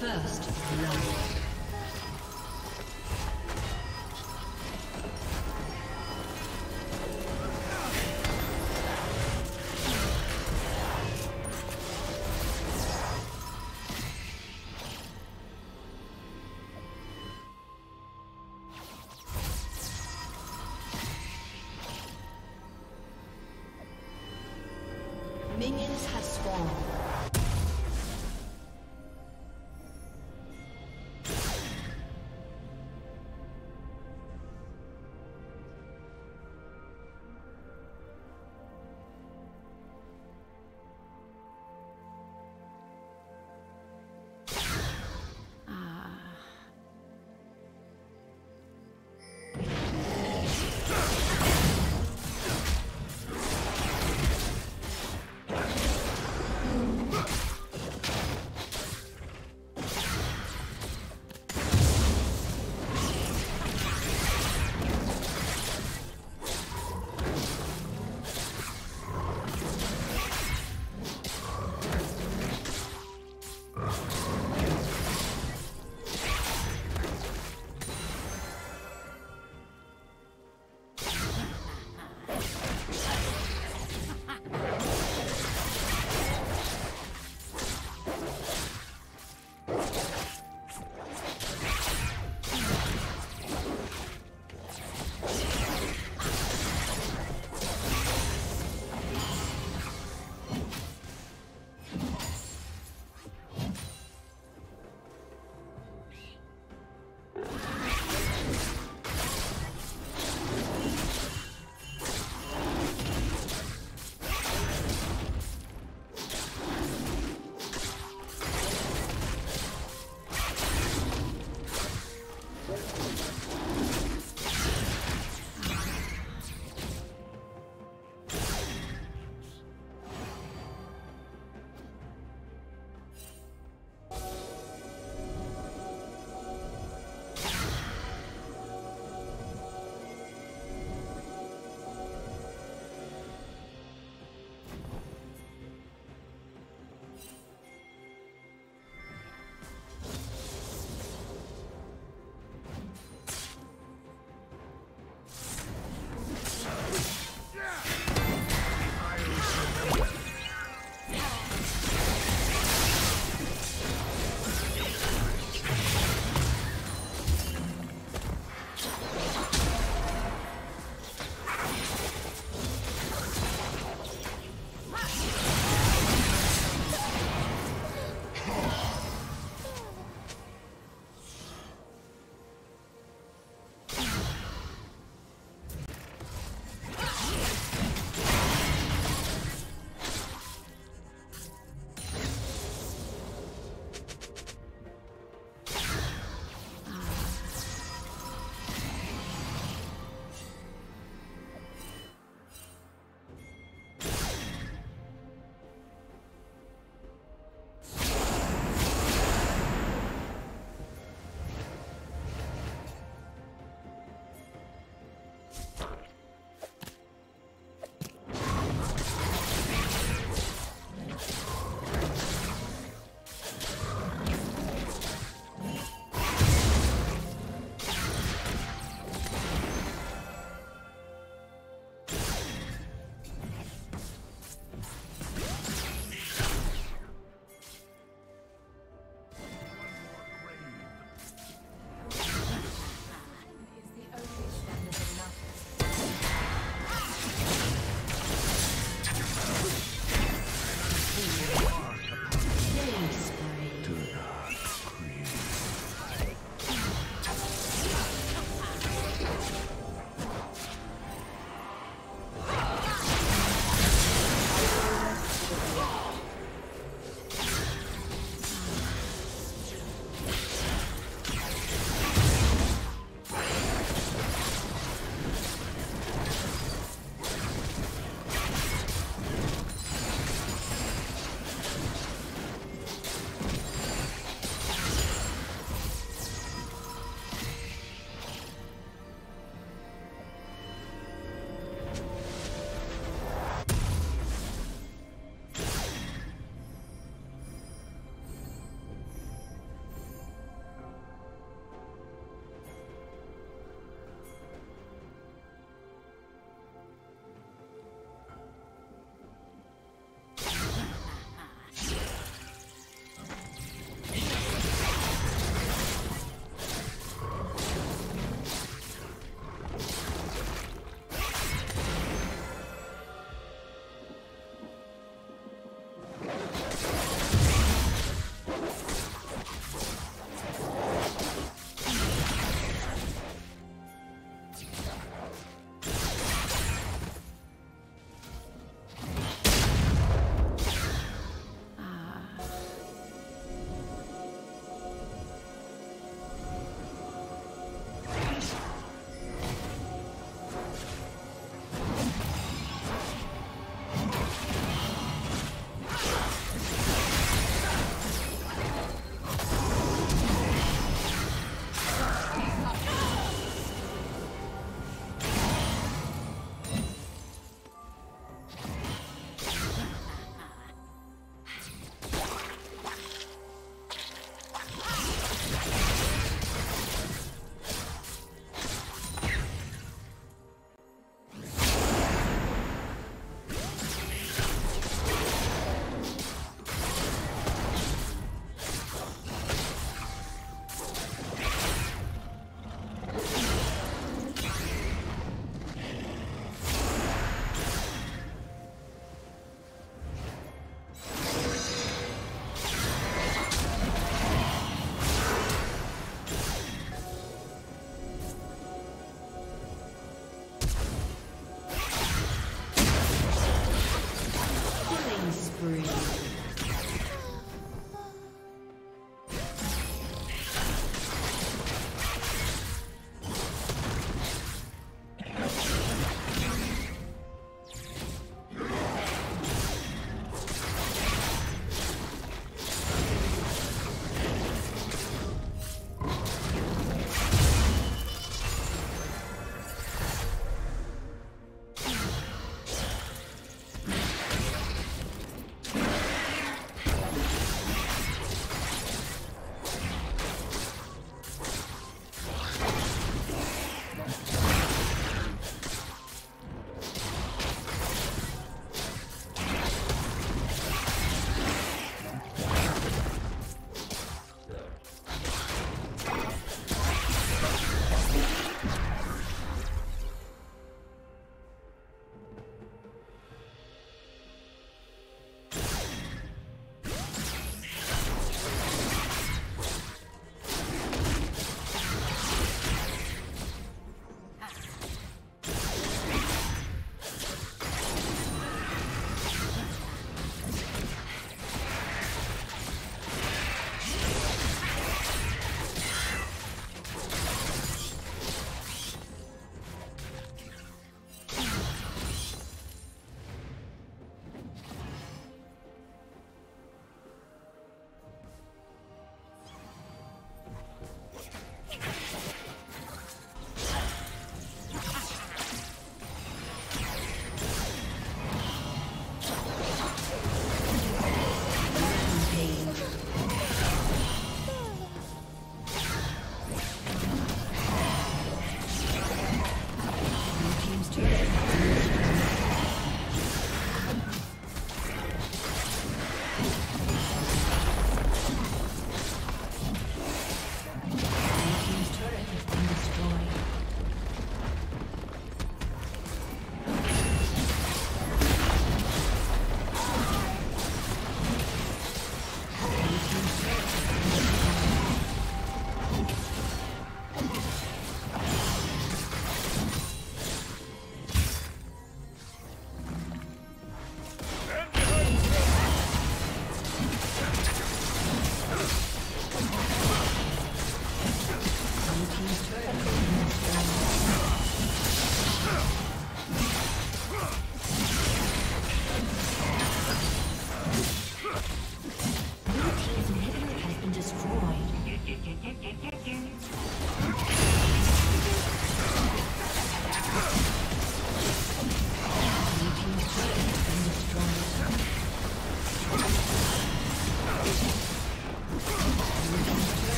First love. Minions have spawned.